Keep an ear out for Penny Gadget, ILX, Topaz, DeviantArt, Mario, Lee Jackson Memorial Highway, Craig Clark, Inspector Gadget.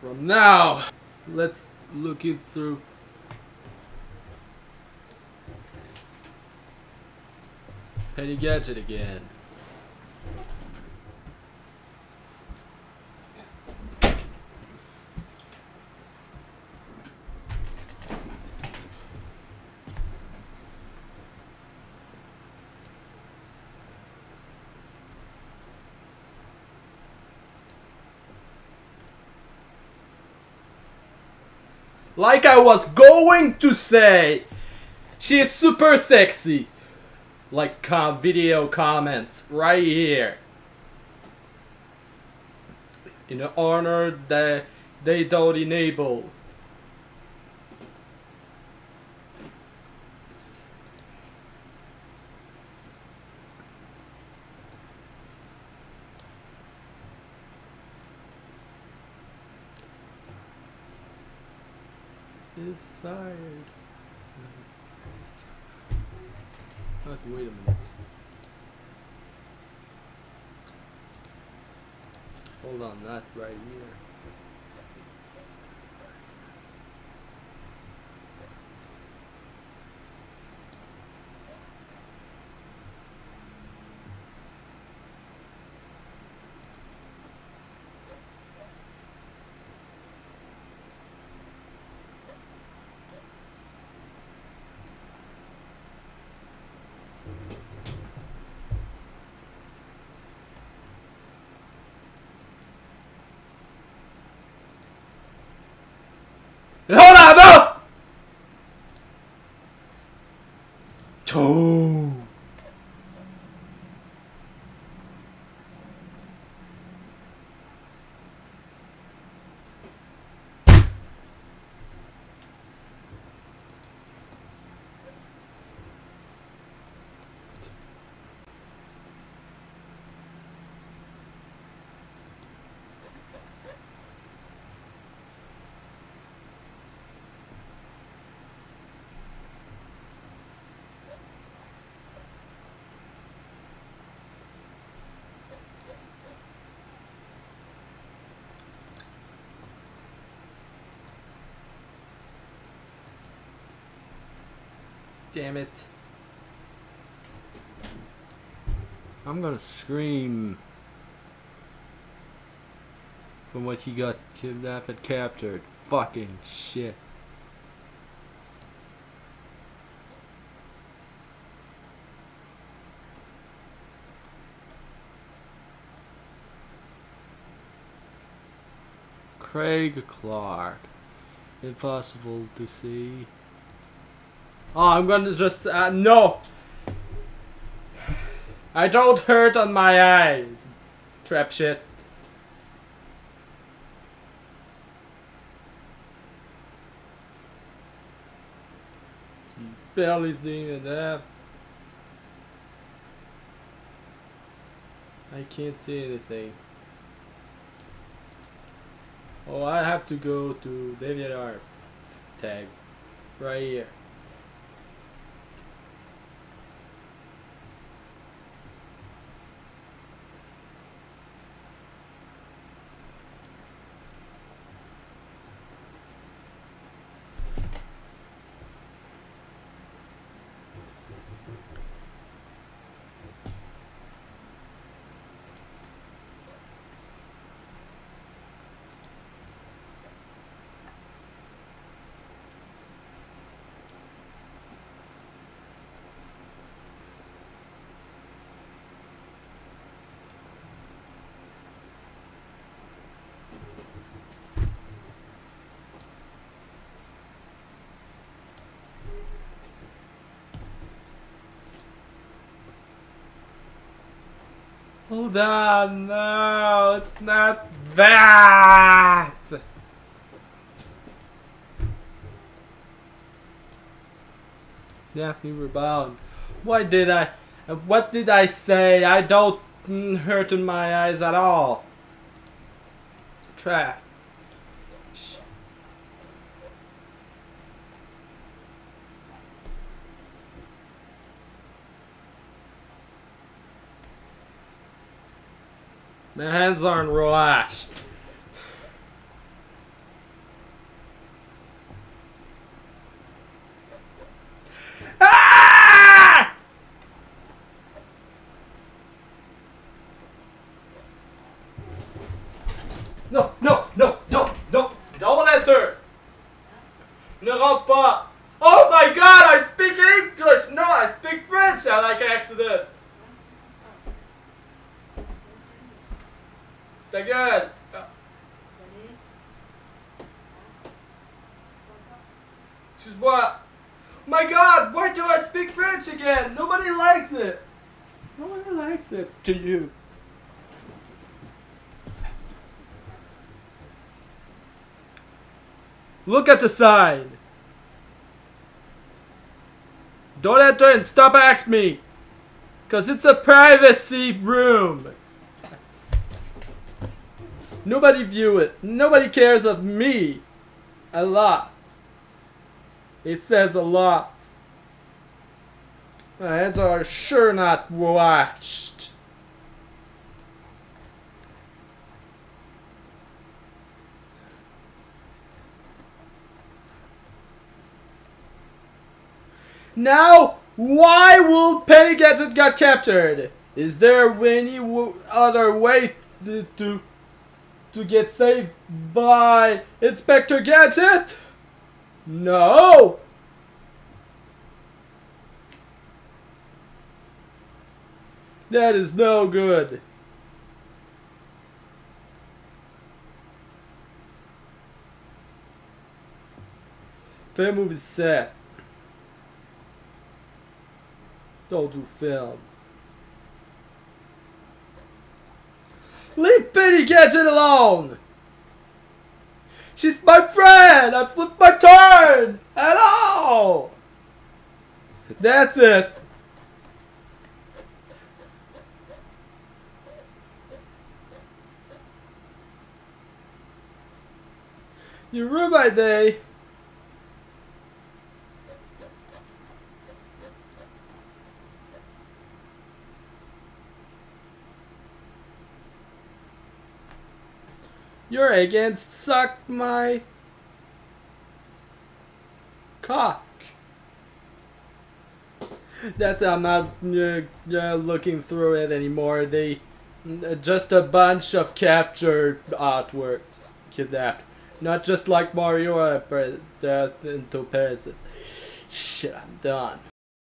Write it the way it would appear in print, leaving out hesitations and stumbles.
From now, let's look it through. Penny Gadget again. Like I was going to say, she is super sexy. Like video comments right here. In the honor that they don't enable. Is fired. Wait a minute. Hold on, not right here. Hold on, no! Toe. Damn it. I'm gonna scream from what he got kidnapped and captured. Fucking shit. Craig Clark. Impossible to see. Oh, I'm gonna just no. I don't hurt on my eyes. Trap shit. Barely seeing it there. I can't see anything. Oh, I have to go to DeviantArt tag right here. Hold on, no, it's not that! Daphne rebound. What did I say? I don't hurt in my eyes at all. Try. My hands aren't relaxed. Non, non, non, non, non. Don't enter. Ne rentre pas. Oh my god, I speak English. No, I speak French. I like accident. Ta gueule. Excuse-moi. My god, why do I speak French again? Nobody likes it. Nobody likes it to you. Look at the sign. Don't enter and stop asking me. Cause it's a privacy room. Nobody view it. Nobody cares of me. A lot. It says a lot. My hands are sure not washed. Now, why will Penny Gadget got captured? Is there any other way to get saved by Inspector Gadget? No! That is no good. Film movie set. Don't do film. Leave Penny Gadget alone! She's my friend! I flipped my turn! Hello! That's it. You ruined my day. You're against suck my cock. That's I'm not looking through it anymore. They just a bunch of captured artworks kidnapped. Not just like Mario and Topaz's. Shit, I'm done.